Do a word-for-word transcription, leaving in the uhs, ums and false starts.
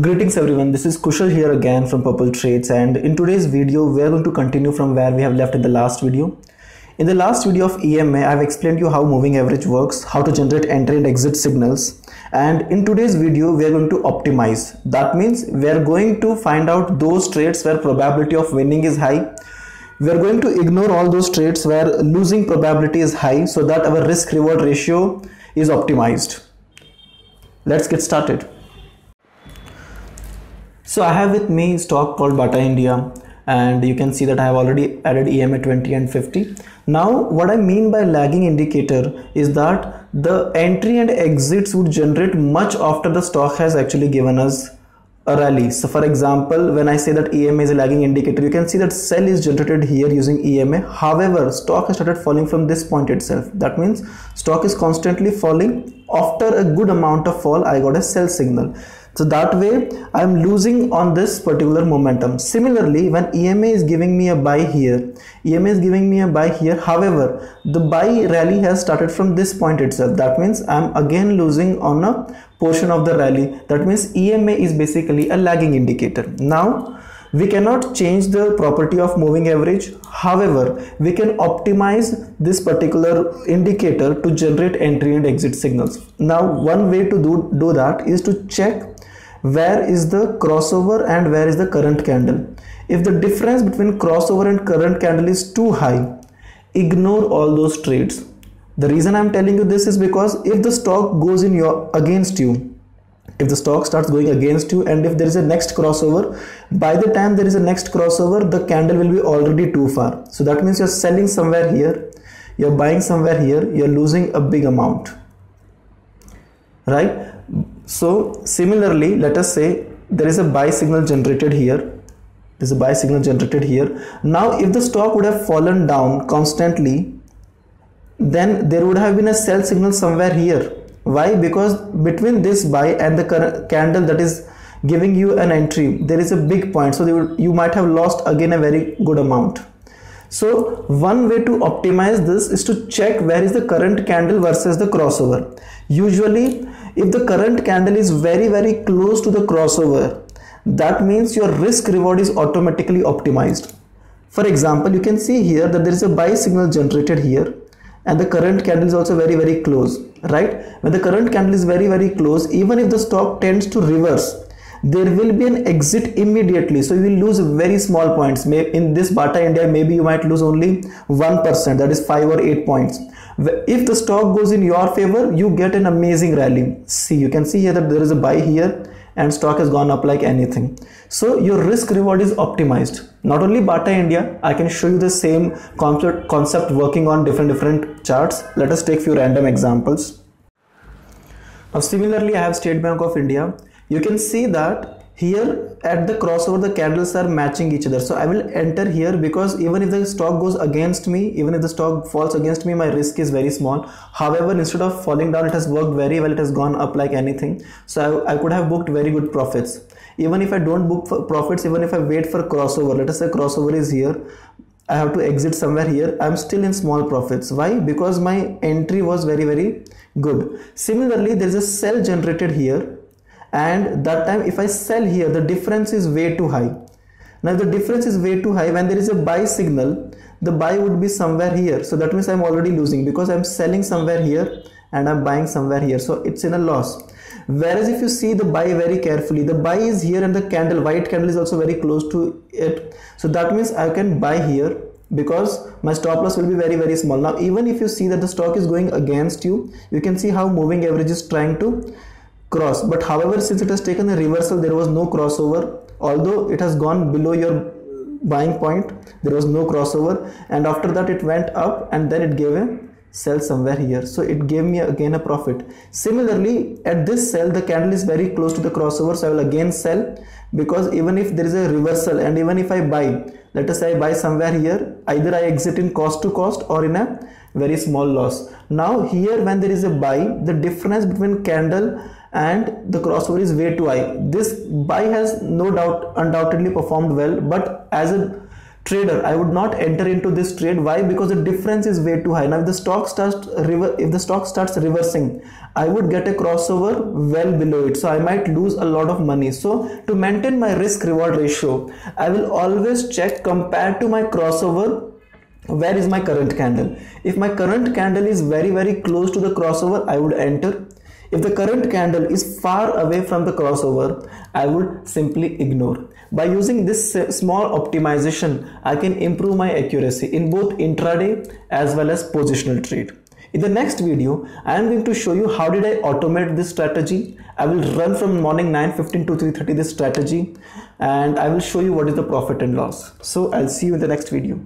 Greetings everyone, this is Kushal here again from Purple Trades, and in today's video we are going to continue from where we have left in the last video. In the last video of E M A, I have explained you how moving average works, how to generate entry and exit signals, and in today's video we are going to optimize. That means we are going to find out those trades where probability of winning is high. We are going to ignore all those trades where losing probability is high so that our risk reward ratio is optimized. Let's get started. So I have with me stock called Bata India, and you can see that I have already added E M A twenty and fifty. Now what I mean by lagging indicator is that the entry and exits would generate much after the stock has actually given us a rally. So for example, when I say that E M A is a lagging indicator, you can see that sell is generated here using E M A. However, stock has started falling from this point itself. That means stock is constantly falling. After a good amount of fall, I got a sell signal. So that way I am losing on this particular momentum. Similarly, when E M A is giving me a buy here, E M A is giving me a buy here. However, the buy rally has started from this point itself. That means I am again losing on a portion of the rally. That means E M A is basically a lagging indicator. Now, we cannot change the property of moving average. However, we can optimize this particular indicator to generate entry and exit signals. Now, one way to do, do that is to check where is the crossover and where is the current candle. If the difference between crossover and current candle is too high, ignore all those trades. The reason I am telling you this is because if the stock goes in your against you, if the stock starts going against you, and if there is a next crossover, by the time there is a next crossover, the candle will be already too far. So that means you're selling somewhere here, you're buying somewhere here, you're losing a big amount, right? So similarly, let us say there is a buy signal generated here, there is a buy signal generated here. Now if the stock would have fallen down constantly, then there would have been a sell signal somewhere here. Why? Because between this buy and the candle that is giving you an entry, there is a big point. So they would, you might have lost again a very good amount. So one way to optimize this is to check where is the current candle versus the crossover. Usually, if the current candle is very very close to the crossover, that means your risk reward is automatically optimized. For example, you can see here that there is a buy signal generated here, and the current candle is also very very close, right? When the current candle is very very close, even if the stock tends to reverse, there will be an exit immediately. So you will lose very small points. In this Bata India, maybe you might lose only one percent, that is five or eight points. If the stock goes in your favor, you get an amazing rally. See, you can see here that there is a buy here and stock has gone up like anything. So your risk reward is optimized. Not only Bata India, I can show you the same concept, concept working on different different charts. Let us take few random examples. Now similarly, I have State Bank of India. You can see that here at the crossover the candles are matching each other. So I will enter here because even if the stock goes against me, even if the stock falls against me, my risk is very small. However, instead of falling down, it has worked very well. It has gone up like anything. So I, I could have booked very good profits. Even if I don't book for profits, even if I wait for crossover, let us say crossover is here, I have to exit somewhere here, I am still in small profits. Why? Because my entry was very very good. Similarly, there is a sell generated here. And that time if I sell here, the difference is way too high. Now if the difference is way too high, when there is a buy signal, the buy would be somewhere here. So that means I'm already losing because I'm selling somewhere here and I'm buying somewhere here. So it's in a loss. Whereas if you see the buy very carefully, the buy is here and the candle, white candle is also very close to it. So that means I can buy here because my stop loss will be very very small. Now even if you see that the stock is going against you, you can see how moving average is trying to cross, but however, since it has taken a reversal, there was no crossover. Although it has gone below your buying point, there was no crossover, and after that it went up and then it gave a sell somewhere here, so it gave me again a profit. Similarly, at this sell the candle is very close to the crossover, so I will again sell because even if there is a reversal and even if I buy, let us say I buy somewhere here, either I exit in cost to cost or in a very small loss. Now here when there is a buy, the difference between candle and the crossover is way too high. This buy has no doubt undoubtedly performed well, but as a trader, I would not enter into this trade. Why? Because the difference is way too high. Now if the stock starts rever if the stock starts reversing, I would get a crossover well below it, so I might lose a lot of money. So to maintain my risk reward ratio, I will always check compared to my crossover, where is my current candle. If my current candle is very very close to the crossover, I would enter. If the current candle is far away from the crossover, I would simply ignore. By using this small optimization, I can improve my accuracy in both intraday as well as positional trade. In the next video, I am going to show you how did I automate this strategy. I will run from morning nine fifteen to three thirty this strategy, and I will show you what is the profit and loss. So I'll see you in the next video.